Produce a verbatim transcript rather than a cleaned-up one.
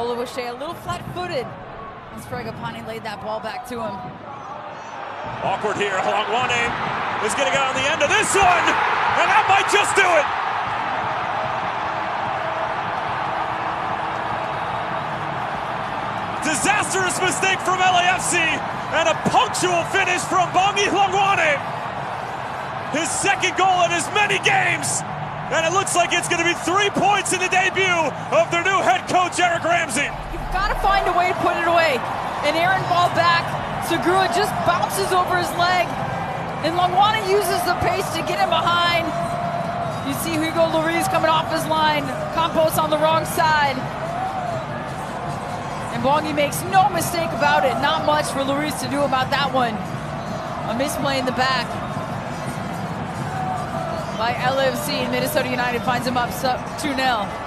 Ola Wache a little flat-footed as Fregopani laid that ball back to him. Awkward here. Hlongwane is going to get on the end of this one, and that might just do it. Disastrous mistake from L A F C and a punctual finish from Bongokuhle Hlongwane. His second goal in as many games, and it looks like it's going to be three points in the debut of their new head coach, Eric Ramsey. You've got to find a way to put it away. An errant ball back, Segura just bounces over his leg, and Hlongwane uses the pace to get him behind. You see Hugo Lloris coming off his line, Campos on the wrong side. And Bongi makes no mistake about it. Not much for Lloris to do about that one. A misplay in the back by L A F C, and Minnesota United finds him up two nil.